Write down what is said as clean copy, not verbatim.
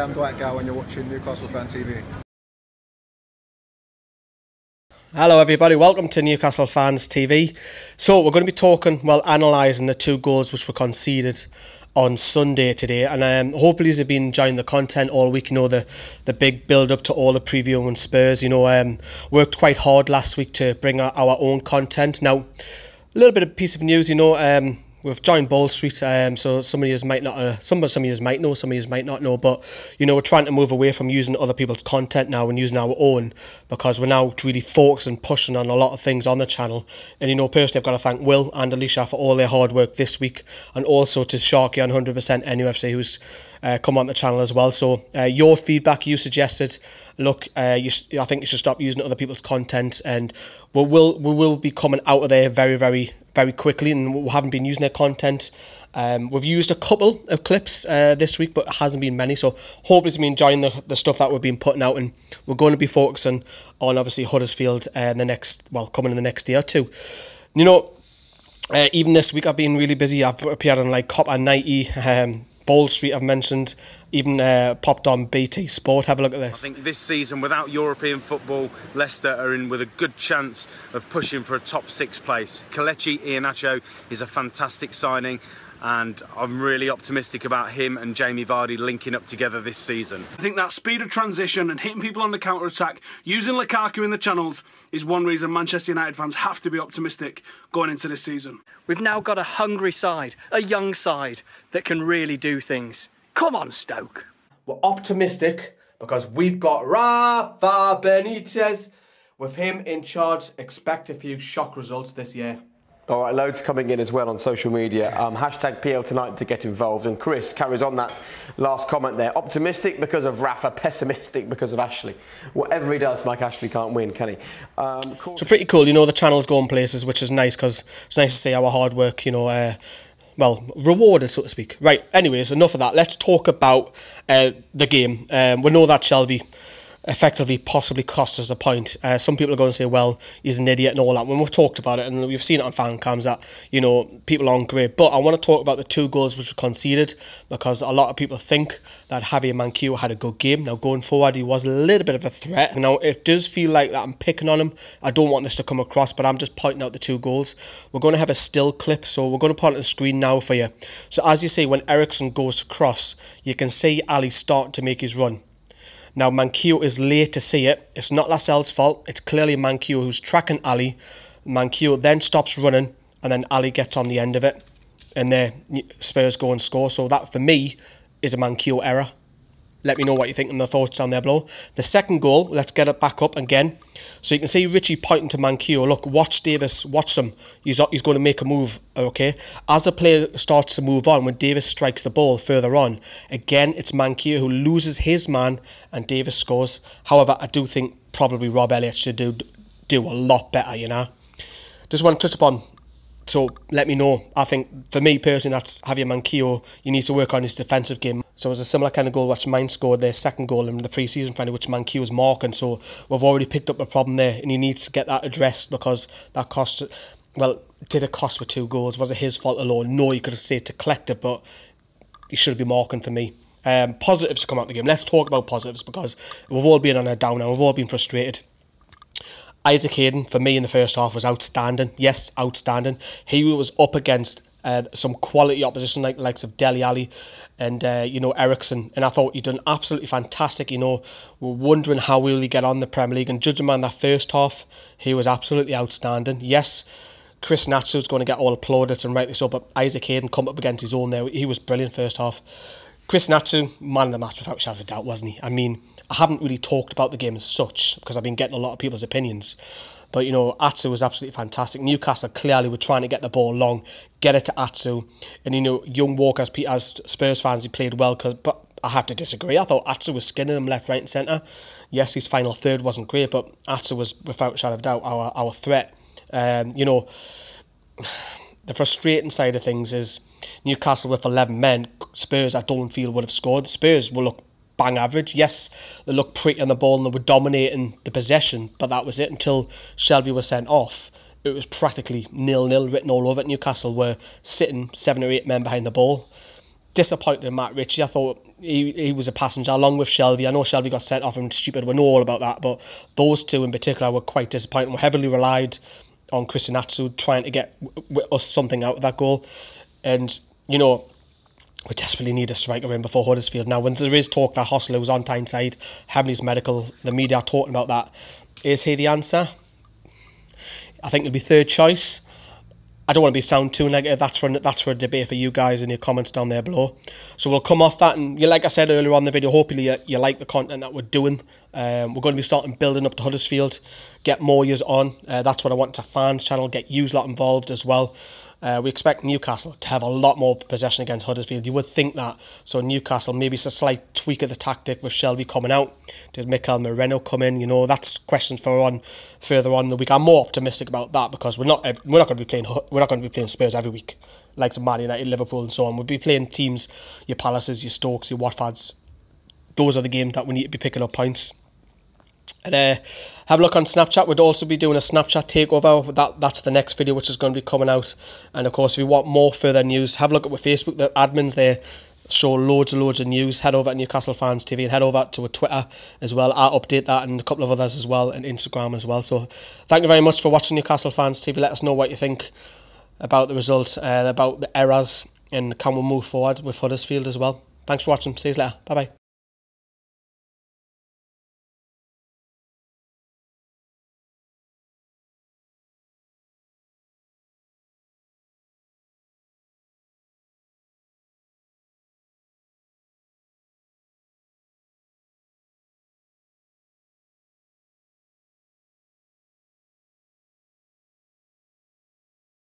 I'm Dwight Gow and you're watching Newcastle Fan TV. Hello everybody, welcome to Newcastle Fans TV. So we're going to be talking, well, analysing the two goals which were conceded on Sunday today, and hopefully you've been enjoying the content all week. You know, the big build up to all the preview on Spurs. You know, worked quite hard last week to bring our own content. Now, a little bit of piece of news. You know, we've joined Ball Street, so some of you might not, some of you might know, some of you might not know, but you know, we're trying to move away from using other people's content now and using our own, because we're now really focusing and pushing on a lot of things on the channel. And you know, personally, I've got to thank Will and Alicia for all their hard work this week, and also to Sharky on 100% NUFC, who's come on the channel as well. So your feedback, you suggested, look, I think you should stop using other people's content, and we will be coming out of there very, very quickly, and we haven't been using their content. We've used a couple of clips this week, but it hasn't been many, so hopefully you've been enjoying the stuff that we've been putting out, and we're going to be focusing on obviously Huddersfield the next, well, coming in the next day or two. You know, even this week I've been really busy. I've appeared on like Copa 90, Ball Street I've mentioned, even popped on BT Sport. Have a look at this. I think this season, without European football, Leicester are in with a good chance of pushing for a top six place. Kelechi Iheanacho is a fantastic signing, and I'm really optimistic about him and Jamie Vardy linking up together this season. I think that speed of transition and hitting people on the counter-attack, using Lukaku in the channels, is one reason Manchester United fans have to be optimistic going into this season. We've now got a hungry side, a young side, that can really do things. Come on, Stoke. We're optimistic because we've got Rafa Benitez. With him in charge, expect a few shock results this year. All right, loads coming in as well on social media. Hashtag PL Tonight to get involved. And Chris carries on that last comment there. Optimistic because of Rafa, pessimistic because of Ashley. Whatever he does, Mike Ashley can't win, can he? So pretty cool. You know, the channel's going places, which is nice, because it's nice to see our hard work, you know, well, rewarded, so to speak. Right, anyways, enough of that. Let's talk about the game. We know that Shelvey effectively possibly cost us a point. Some people are going to say, well, he's an idiot and all that. When we've talked about it, and we've seen it on fan cams, that, you know, people aren't great. But I want to talk about the two goals which were conceded, because a lot of people think that Javier Manquillo had a good game. Now, going forward, he was a little bit of a threat. Now, it does feel like that I'm picking on him. I don't want this to come across, but I'm just pointing out the two goals. We're going to have a still clip, so we're going to put it on the screen now for you. So, as you see, when Ericsson goes across, you can see Ali start to make his run. Now, Manquillo is late to see it. It's not Lascelles' fault. It's clearly Manquillo who's tracking Ali. Manquillo then stops running, and then Ali gets on the end of it. And there, Spurs go and score. So that, for me, is a Manquillo error. Let me know what you think and the thoughts down there below. The second goal, let's get it back up again. So you can see Richie pointing to Manquillo. Look, watch Davis, watch him. He's going to make a move, okay? As the player starts to move on, when Davis strikes the ball further on, again, it's Manquillo who loses his man and Davis scores. However, I do think probably Rob Elliott should do a lot better, you know? Just want to touch upon, so let me know. I think, for me personally, that's Javier Manquillo. You need to work on his defensive game. So it was a similar kind of goal which Mine scored, their second goal in the pre-season friendly, which Manquillo was marking. So we've already picked up a problem there, and he needs to get that addressed, because that cost, well, did it cost with two goals? Was it his fault alone? No, you could have said to collective, but he should be marking for me. Positives come out of the game. Let's talk about positives, because we've all been on a downer. We've all been frustrated. Isaac Hayden, for me in the first half, was outstanding. Yes, outstanding. He was up against some quality opposition, like the likes of Dele Alli and, you know, Ericsson. And I thought he'd done absolutely fantastic. You know, we're wondering how will he get on the Premier League. And judging on that first half, he was absolutely outstanding. Yes, Christian Atsu is going to get all applauded and rightly so, but Isaac Hayden come up against his own there. He was brilliant first half. Christian Atsu, man of the match without a shadow of a doubt, wasn't he? I mean, I haven't really talked about the game as such, because I've been getting a lot of people's opinions. But, you know, Atsu was absolutely fantastic. Newcastle clearly were trying to get the ball long, get it to Atsu. And, you know, young Walker, as Spurs fans, he played well, but I have to disagree. I thought Atsu was skinning him left, right and centre. Yes, his final third wasn't great, but Atsu was, without a shadow of a doubt, our threat. You know, the frustrating side of things is Newcastle with 11 men. Spurs, I don't feel, would have scored. Spurs will look bang average. Yes, they looked pretty on the ball and they were dominating the possession, but that was it until Shelvey was sent off. It was practically nil-nil written all over it. Newcastle were sitting 7 or 8 men behind the ball. disappointed in Matt Ritchie. I thought he was a passenger along with Shelvey. I know Shelvey got sent off and stupid. We know all about that, but those two in particular were quite disappointing. We heavily relied on Christian Atsu trying to get us something out of that goal, and you know, we desperately need a striker in before Huddersfield. Now, when there is talk that Hossler was on Tyneside, Hamley's medical, the media are talking about that. Is he the answer? I think it'll be third choice. I don't want to be sound too negative. That's for a debate for you guys and your comments down there below. So we'll come off that, and like I said earlier on in the video, hopefully you like the content that we're doing. We're going to be starting building up to Huddersfield, get more years on. That's what I want to fans channel, get yous lot involved as well. We expect Newcastle to have a lot more possession against Huddersfield. You would think that. So Newcastle, maybe it's a slight tweak of the tactic with Shelvey coming out. Did Mikel Moreno come in? You know, that's questions for on further on in the week. I'm more optimistic about that because we're not going to be playing Spurs every week, like Man United, Liverpool, and so on. We'll be playing teams, your Palaces, your Stokes, your Watfords. Those are the games that we need to be picking up points. And have a look on Snapchat. We'd also be doing a Snapchat takeover. That's the next video, which is going to be coming out. And of course, if you want more further news, have a look at with Facebook. The admins there show loads of news. Head over to Newcastle Fans TV and head over to a Twitter as well. I update that and a couple of others as well, and Instagram as well. So thank you very much for watching Newcastle Fans TV. Let us know what you think about the results, about the errors, and can we move forward with Huddersfield as well. Thanks for watching. See you later. Bye bye.